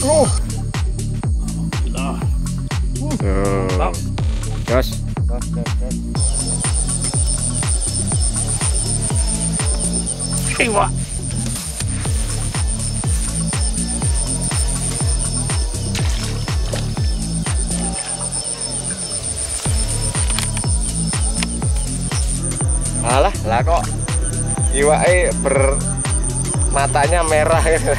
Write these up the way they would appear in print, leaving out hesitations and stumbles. Gas. Gas. Alah, lah kok iwake matanya merah gitu.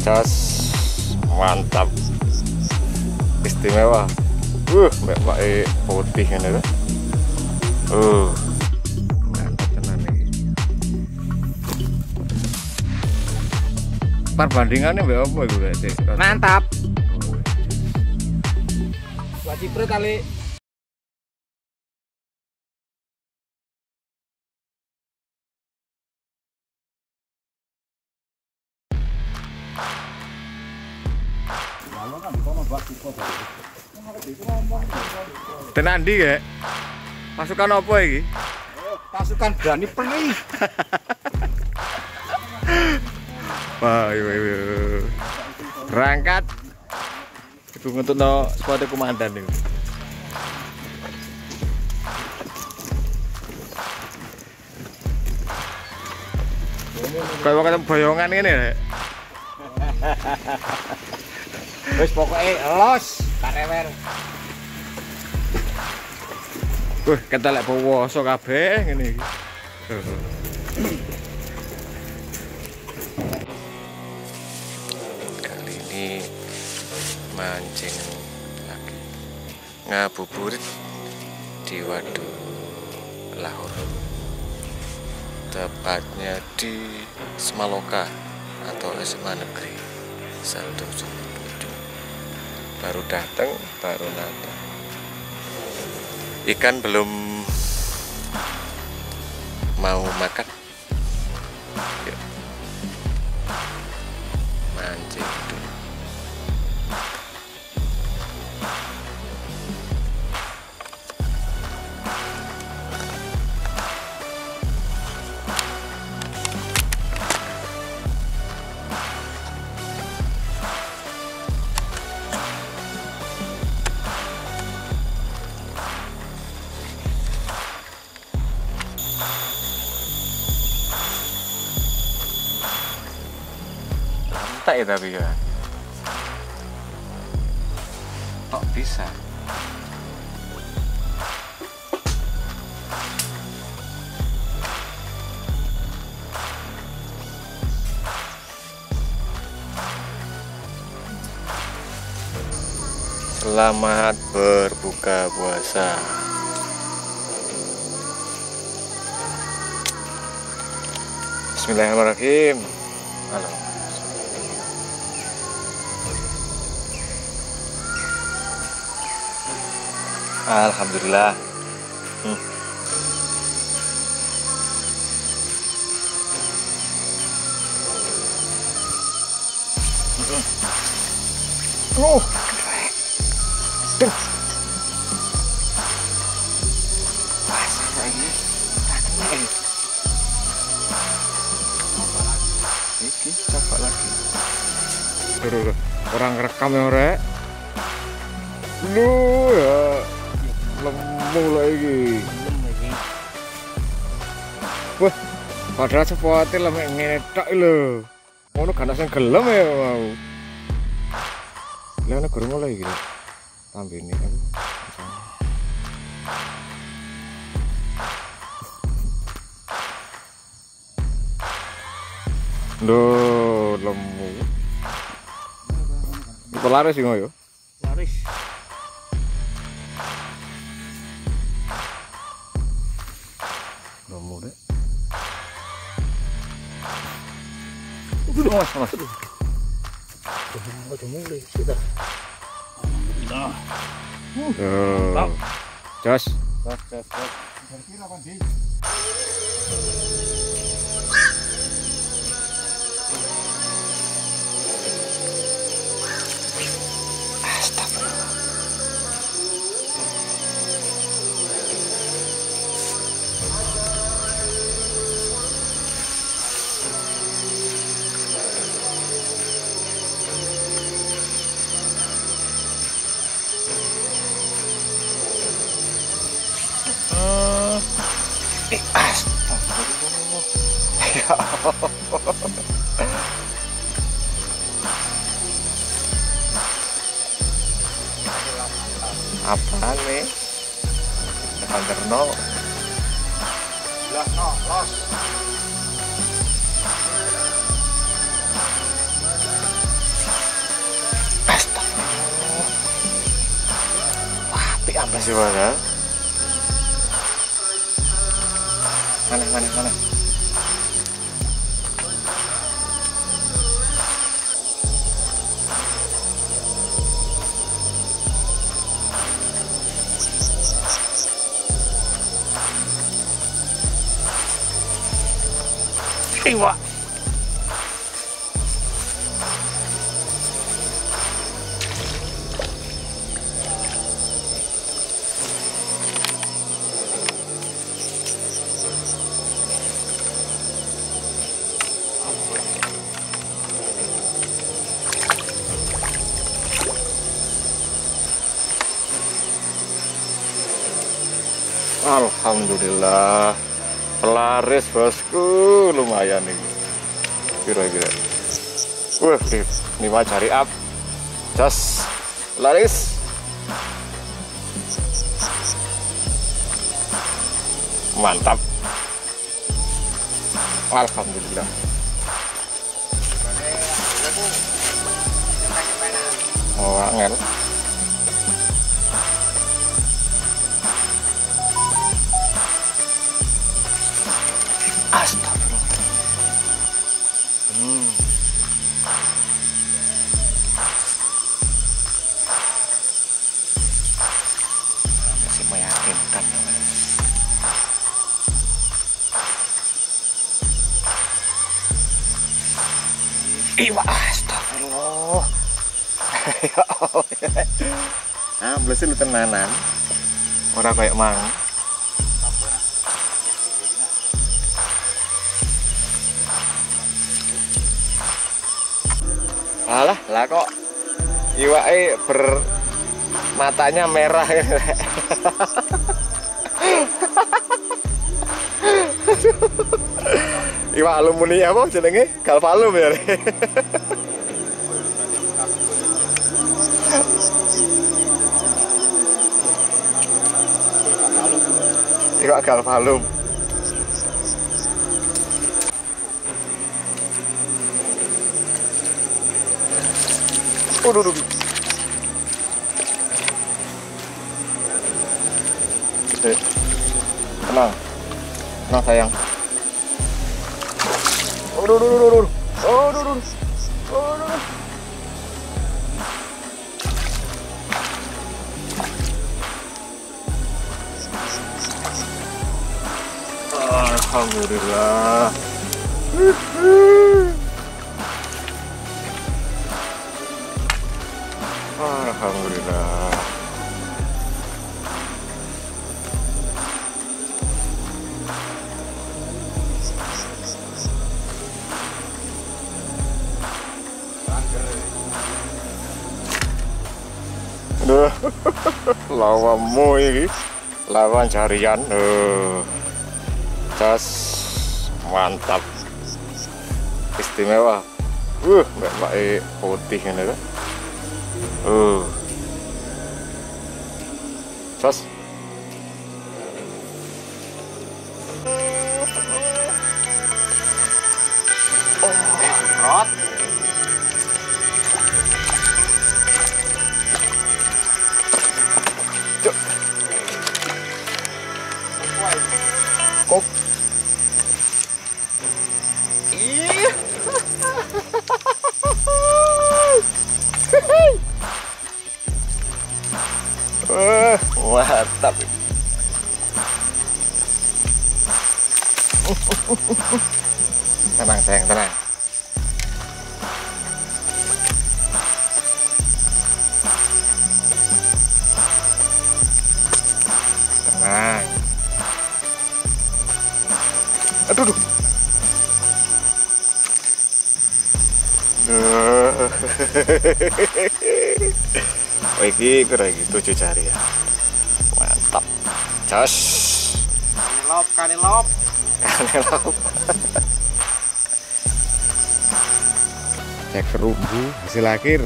Jos, mantap. Istimewa. Mbak putih ini tuh. Perbandingannya mbak apa itu, Cik? Mantap. Wajib kali. Tenandi ya, pasukan apa ini? Pasukan berani pergi. Wah, berangkat. Itu ngetut no sepatu komandan ini. Kalau kata boyongan ini ya. Terus pokoknya los, karewer. Kita lek powoso kabeh ngene iki. Kali ini mancing lagi ngabuburit di Waduk Lahor. Tepatnya di Smaloka atau SMA Negeri 1 Sumberpucung. Baru datang, baru nata. Ikan belum mau makan. Yuk. Mancing dulu. Ya, tapi ya kok bisa selamat berbuka puasa. Bismillahirrahmanirrahim. Halo. Alhamdulillah. Iki coba lagi. Orang rekam ya rek. Lu ya. Mulai lagi. Wah, padahal sepati lemek ngetok lho. Ngono ganasen gelem ya mau. Lah nek gurung mulai iki. Tambene kan. Duh, lemu. Iku laris sing yo. Laris. Mas. Ya Allah. Apaan nih? Pagerno. Lah no, los. Astagfirullah. Wah, pi ambles di mana? Mana? Wah, alhamdulillah pelaris bosku, lumayan ini kira-kira. Wah, 5 jari up, jas laris. Mantap. Alhamdulillah. Oh, angel. Astagfirullah. Masih meyakinkan. Iwa, astagfirullah. Ya Allah. Ambles lu tenanan. Ora kayak mang. Alah, lah kok iwake matanya merah. Iwak alumni apa jenenge? Galvalum ya. Iwak galvalum. Udah. Tenang sayang. Udah. Alhamdulillah. Alhamdulillah. Duh, lawanmu ini lawan carian. Cas mantap, istimewa. Mbak putih ini kan. Sos. Semprot. Cuk. Kok. Ih. Mantap. Tenang sayang, tenang. Tenang. Aduh. Oh, ini kurang gitu 7 jari ya. Mantap. Jos. Kanelop. cek kerugi hasil akhir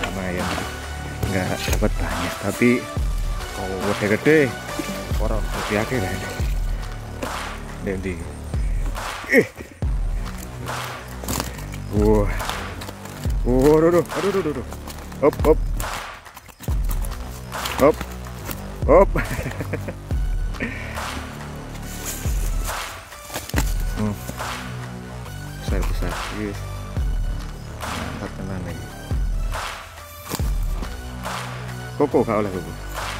sama ya nggak dapat banyak, tapi kalau udah gede orang lebih akhir ya jadi aduh hop besar-besar guys, mantap teman lagi koko gak oleh koko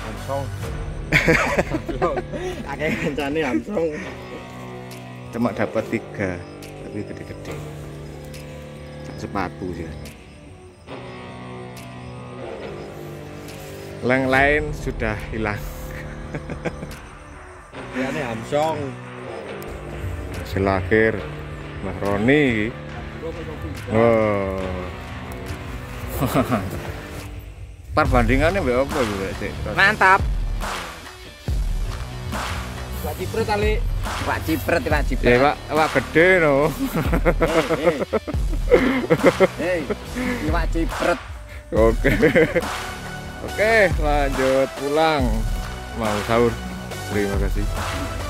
langsung kakek kencani langsung cuma dapat 3 tapi gede-gede sepatu sih. Yang lain sudah hilang ya ini hamsong hasil akhir Mbah Roni. Oh. Perbandingannya mbak apa itu mbak Cik? Mantap. Pak Cipret kali. Pak Cipret. Ya Pak gede no. Hei, Pak Cipret. Oke, lanjut pulang. Mau sahur. Terima kasih.